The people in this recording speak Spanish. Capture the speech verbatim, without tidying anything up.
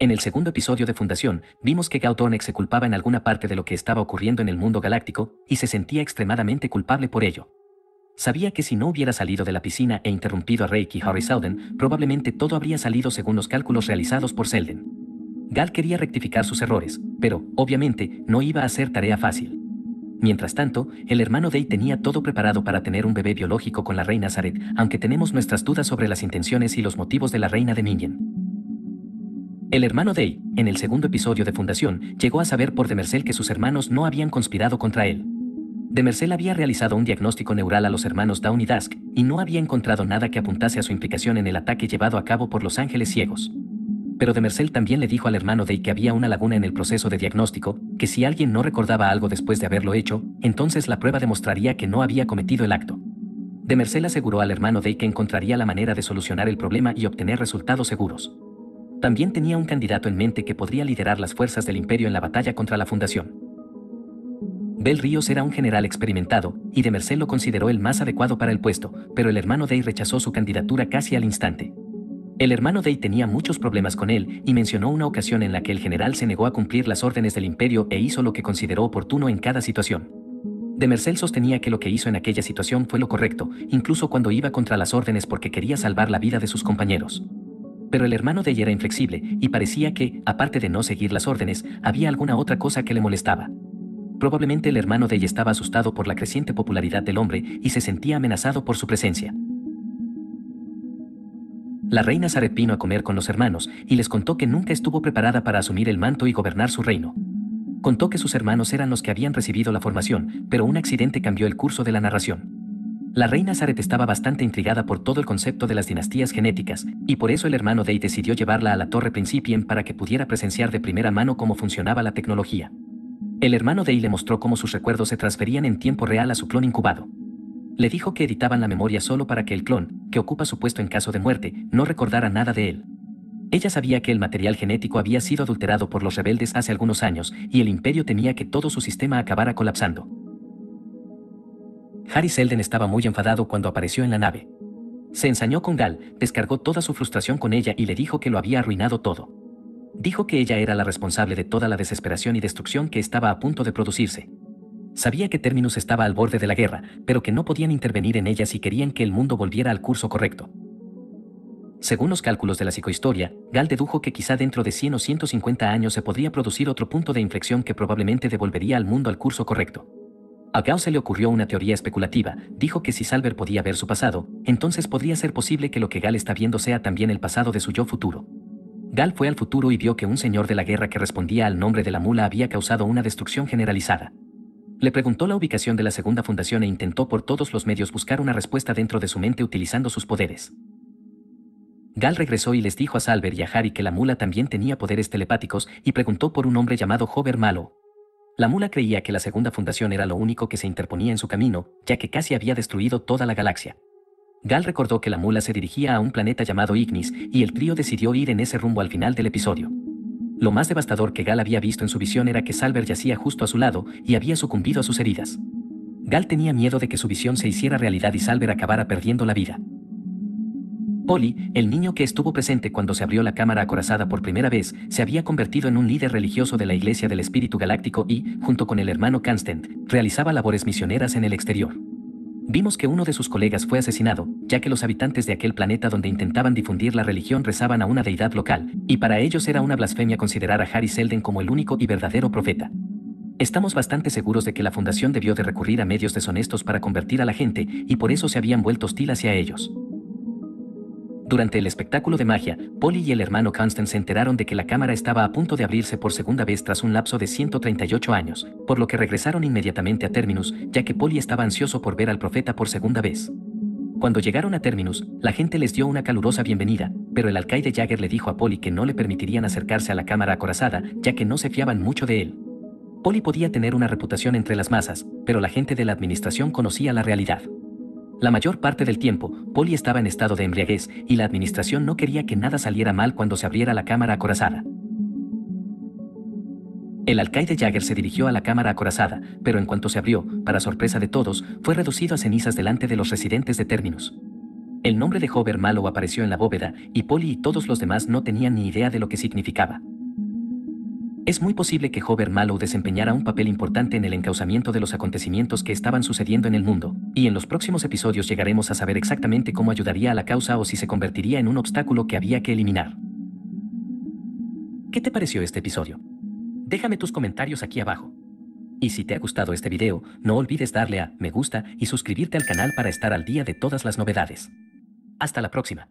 En el segundo episodio de Fundación, vimos que Gaal Dornick se culpaba en alguna parte de lo que estaba ocurriendo en el mundo galáctico, y se sentía extremadamente culpable por ello. Sabía que si no hubiera salido de la piscina e interrumpido a Raych y Hari Seldon, probablemente todo habría salido según los cálculos realizados por Seldon. Gaal quería rectificar sus errores, pero, obviamente, no iba a ser tarea fácil. Mientras tanto, el hermano Day tenía todo preparado para tener un bebé biológico con la reina Sareth, aunque tenemos nuestras dudas sobre las intenciones y los motivos de la reina Dominion. El hermano Day, en el segundo episodio de Fundación, llegó a saber por Demerzel que sus hermanos no habían conspirado contra él. Demerzel había realizado un diagnóstico neural a los hermanos Down y Dusk, y no había encontrado nada que apuntase a su implicación en el ataque llevado a cabo por los Ángeles Ciegos. Pero Demerzel también le dijo al hermano Day que había una laguna en el proceso de diagnóstico, que si alguien no recordaba algo después de haberlo hecho, entonces la prueba demostraría que no había cometido el acto. Demerzel aseguró al hermano Day que encontraría la manera de solucionar el problema y obtener resultados seguros. También tenía un candidato en mente que podría liderar las fuerzas del Imperio en la batalla contra la Fundación. Bel Riose era un general experimentado, y Demerzel lo consideró el más adecuado para el puesto, pero el hermano Day rechazó su candidatura casi al instante. El hermano Day tenía muchos problemas con él, y mencionó una ocasión en la que el general se negó a cumplir las órdenes del Imperio e hizo lo que consideró oportuno en cada situación. Demerzel sostenía que lo que hizo en aquella situación fue lo correcto, incluso cuando iba contra las órdenes porque quería salvar la vida de sus compañeros. Pero el hermano de ella era inflexible, y parecía que, aparte de no seguir las órdenes, había alguna otra cosa que le molestaba. Probablemente el hermano de ella estaba asustado por la creciente popularidad del hombre y se sentía amenazado por su presencia. La reina Sareth vino a comer con los hermanos y les contó que nunca estuvo preparada para asumir el manto y gobernar su reino. Contó que sus hermanos eran los que habían recibido la formación, pero un accidente cambió el curso de la narración. La reina Sareth estaba bastante intrigada por todo el concepto de las dinastías genéticas, y por eso el hermano Day decidió llevarla a la Torre Principium para que pudiera presenciar de primera mano cómo funcionaba la tecnología. El hermano Day le mostró cómo sus recuerdos se transferían en tiempo real a su clon incubado. Le dijo que editaban la memoria solo para que el clon, que ocupa su puesto en caso de muerte, no recordara nada de él. Ella sabía que el material genético había sido adulterado por los rebeldes hace algunos años, y el Imperio temía que todo su sistema acabara colapsando. Hari Seldon estaba muy enfadado cuando apareció en la nave. Se ensañó con Gaal, descargó toda su frustración con ella y le dijo que lo había arruinado todo. Dijo que ella era la responsable de toda la desesperación y destrucción que estaba a punto de producirse. Sabía que Terminus estaba al borde de la guerra, pero que no podían intervenir en ella si querían que el mundo volviera al curso correcto. Según los cálculos de la psicohistoria, Gaal dedujo que quizá dentro de cien o ciento cincuenta años se podría producir otro punto de inflexión que probablemente devolvería al mundo al curso correcto. A Gauss se le ocurrió una teoría especulativa, dijo que si Salvor podía ver su pasado, entonces podría ser posible que lo que Gaal está viendo sea también el pasado de su yo futuro. Gaal fue al futuro y vio que un señor de la guerra que respondía al nombre de la mula había causado una destrucción generalizada. Le preguntó la ubicación de la segunda fundación e intentó por todos los medios buscar una respuesta dentro de su mente utilizando sus poderes. Gaal regresó y les dijo a Salvor y a Hari que la mula también tenía poderes telepáticos y preguntó por un hombre llamado Hober Mallow. La mula creía que la segunda fundación era lo único que se interponía en su camino, ya que casi había destruido toda la galaxia. Gaal recordó que la mula se dirigía a un planeta llamado Ignis, y el trío decidió ir en ese rumbo al final del episodio. Lo más devastador que Gaal había visto en su visión era que Salvor yacía justo a su lado y había sucumbido a sus heridas. Gaal tenía miedo de que su visión se hiciera realidad y Salvor acabara perdiendo la vida. Poly, el niño que estuvo presente cuando se abrió la cámara acorazada por primera vez, se había convertido en un líder religioso de la Iglesia del Espíritu Galáctico y, junto con el hermano Constant, realizaba labores misioneras en el exterior. Vimos que uno de sus colegas fue asesinado, ya que los habitantes de aquel planeta donde intentaban difundir la religión rezaban a una deidad local, y para ellos era una blasfemia considerar a Hari Seldon como el único y verdadero profeta. Estamos bastante seguros de que la Fundación debió de recurrir a medios deshonestos para convertir a la gente, y por eso se habían vuelto hostil hacia ellos. Durante el espectáculo de magia, Poly y el hermano Constant se enteraron de que la cámara estaba a punto de abrirse por segunda vez tras un lapso de ciento treinta y ocho años, por lo que regresaron inmediatamente a Terminus, ya que Poly estaba ansioso por ver al profeta por segunda vez. Cuando llegaron a Terminus, la gente les dio una calurosa bienvenida, pero el alcaide Jagger le dijo a Poly que no le permitirían acercarse a la cámara acorazada, ya que no se fiaban mucho de él. Poly podía tener una reputación entre las masas, pero la gente de la administración conocía la realidad. La mayor parte del tiempo, Poly estaba en estado de embriaguez y la administración no quería que nada saliera mal cuando se abriera la cámara acorazada. El alcaide Jagger se dirigió a la cámara acorazada, pero en cuanto se abrió, para sorpresa de todos, fue reducido a cenizas delante de los residentes de Terminus. El nombre de Hober Mallow apareció en la bóveda, y Poly y todos los demás no tenían ni idea de lo que significaba. Es muy posible que Hober Mallow desempeñara un papel importante en el encauzamiento de los acontecimientos que estaban sucediendo en el mundo, y en los próximos episodios llegaremos a saber exactamente cómo ayudaría a la causa o si se convertiría en un obstáculo que había que eliminar. ¿Qué te pareció este episodio? Déjame tus comentarios aquí abajo. Y si te ha gustado este video, no olvides darle a me gusta y suscribirte al canal para estar al día de todas las novedades. Hasta la próxima.